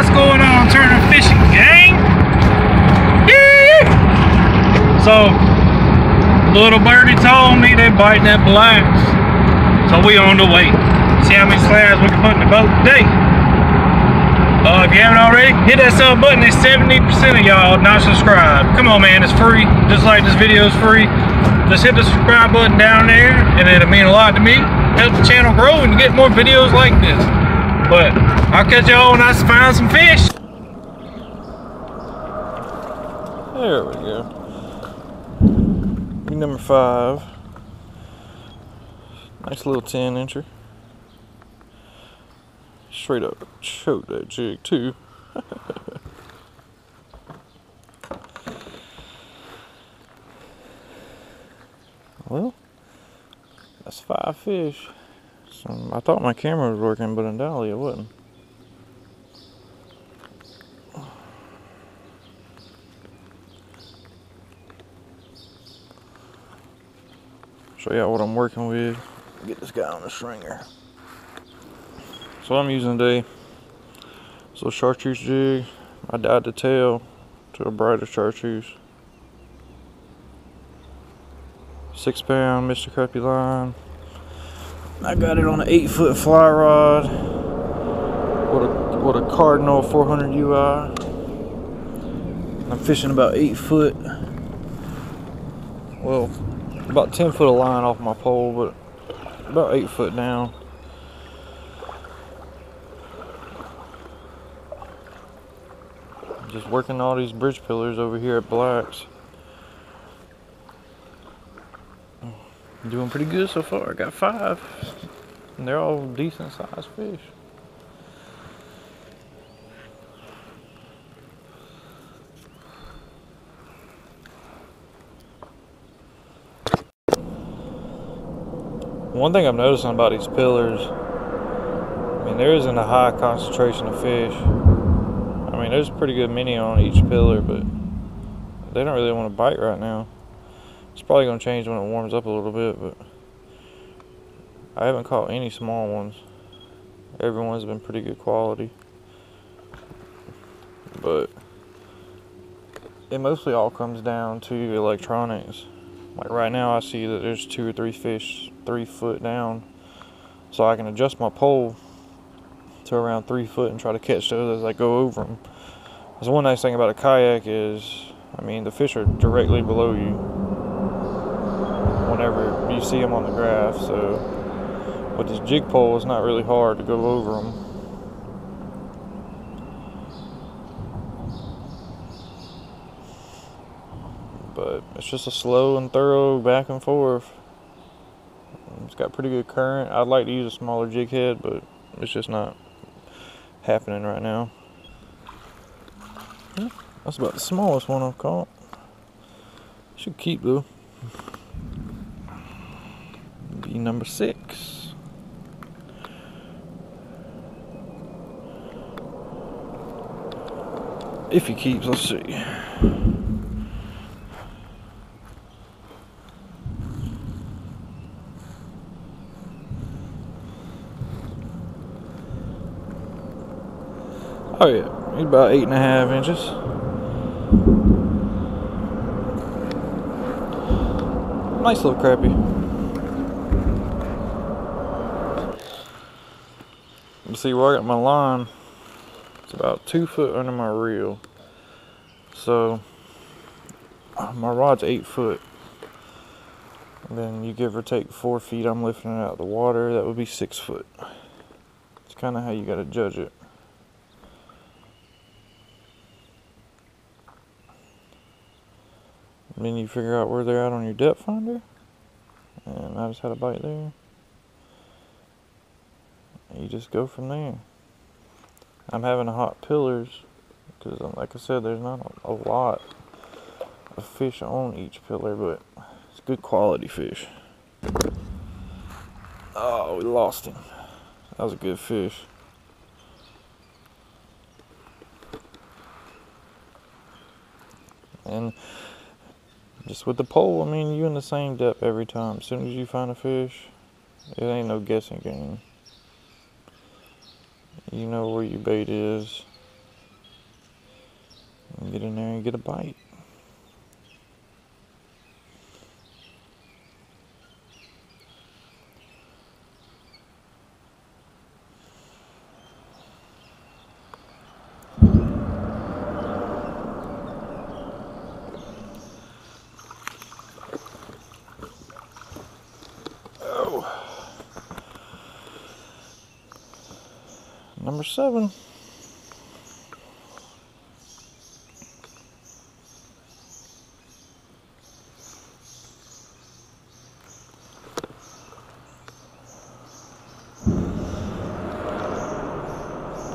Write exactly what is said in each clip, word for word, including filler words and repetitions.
What's going on, Turner Fishing Gang? Yee! So, little birdie told me they biting at blinds. So we on the way. See how many slides we can put in the boat today. Uh, if you haven't already, hit that sub button. It's seventy percent of y'all not subscribed. Come on, man, it's free. Just like this video is free. Just hit the subscribe button down there, and it'll mean a lot to me. Help the channel grow and get more videos like this. But I'll catch y'all when I find some fish. There we go. Be number five. Nice little ten incher. Straight up choke that jig too. Well, that's five fish. So I thought my camera was working, but undoubtedly it wasn't. Show y'all what I'm working with. Get this guy on the stringer. So I'm using today this little chartreuse jig. I dyed the tail to a brighter chartreuse. Six pound Mister Crappie line. I got it on an eight foot fly rod with a, with a Cardinal four hundred U I. I'm fishing about eight foot, well, about ten foot of line off my pole, but about eight foot down. Just working all these bridge pillars over here at Black's. Doing pretty good so far. I got five, and they're all decent sized fish. One thing I'm noticing about these pillars, I mean, there isn't a high concentration of fish. I mean, there's a pretty good many on each pillar, but they don't really want to bite right now. It's probably going to change when it warms up a little bit, but I haven't caught any small ones. Everyone's been pretty good quality, but it mostly all comes down to electronics. Like right now I see that there's two or three fish three foot down, so I can adjust my pole to around three foot and try to catch those as I go over them. That's one nice thing about a kayak is, I mean, the fish are directly below you whenever you see them on the graph. So with this jig pole, it's not really hard to go over them. But it's just a slow and thorough back and forth. It's got pretty good current. I'd like to use a smaller jig head, but it's just not happening right now. That's about the smallest one I've caught. Should keep though. Be number six. If he keeps, let's see. Oh yeah, he's about eight and a half inches. Nice little crappie. See where I got my line, it's about two foot under my reel, so my rod's eight foot, and then you give or take four feet I'm lifting it out of the water, that would be six foot. It's kind of how you got to judge it. And then you figure out where they're at on your depth finder, and I just had a bite there. You just go from there. I'm having to hot pillars because, like I said, there's not a lot of fish on each pillar, but it's good quality fish. Oh, we lost him. That was a good fish. And just with the pole, I mean, you're in the same depth every time. As soon as you find a fish, it ain't no guessing game. You know where your bait is. get in there and get a bite. Number seven.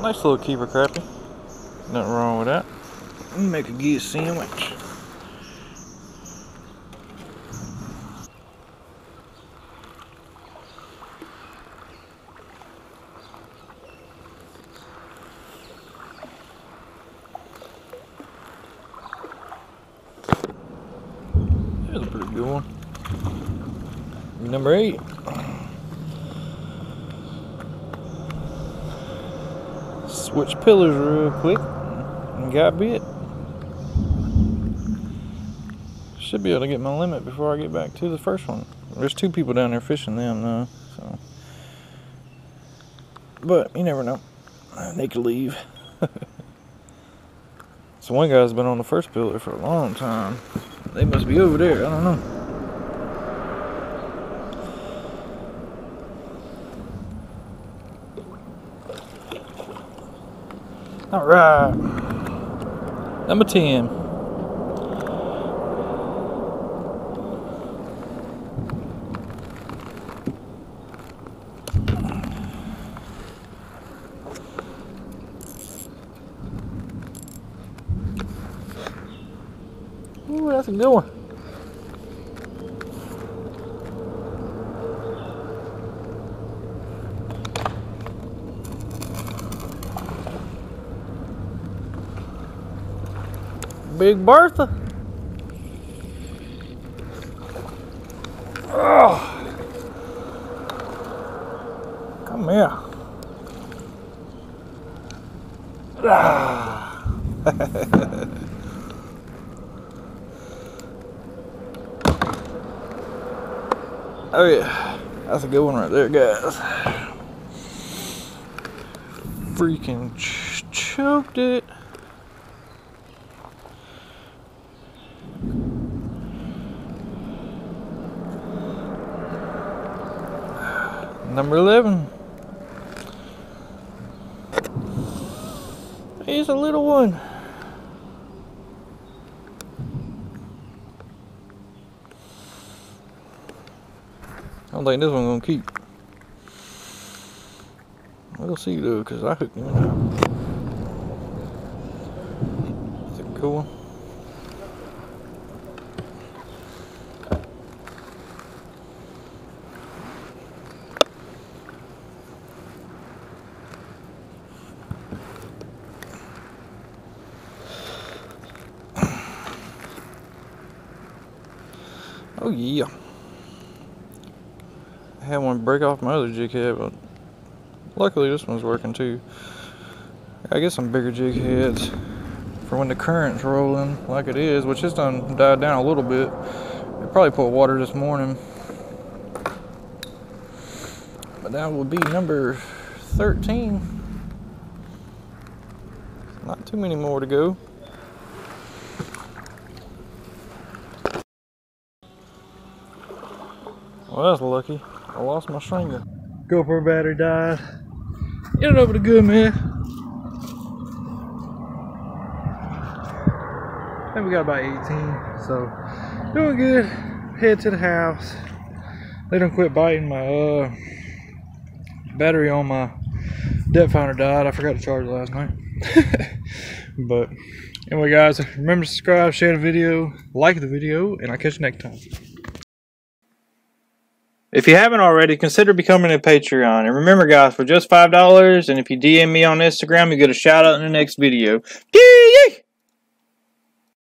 Nice little keeper crappie. Nothing wrong with that. Make a geese sandwich. That's a pretty good one. Number eight. Switch pillars real quick and got bit. Should be able to get my limit before I get back to the first one. There's two people down there fishing them though, so. But you never know. They could leave. So one guy's been on the first pillar for a long time. They must be over there, I don't know. Alright. Number ten. Ooh, that's a good one. Big Bertha. Oh. Come here. Ah. Oh yeah, that's a good one right there, guys. Freaking ch choked it. Number eleven. He's a little one. I don't think this one gonna keep. We'll see though, cause I hooked him in. That's a cool one. Oh yeah. I had one break off my other jig head, but luckily this one's working too. I get some bigger jig heads for when the current's rolling like it is, which has done died down a little bit. It probably put water this morning. But that would be number thirteen. Not too many more to go. Well, that's lucky. I lost my stringer. GoPro battery died. Get it over to good, man. I think we got about eighteen, so doing good. Head to the house. They done quit biting. My uh, battery on my depth finder died. I forgot to charge it last night. But anyway, guys, remember to subscribe, share the video, like the video, and I'll catch you next time. If you haven't already, consider becoming a Patreon. And remember, guys, for just five dollars, and if you D M me on Instagram, you get a shout out in the next video. Yay!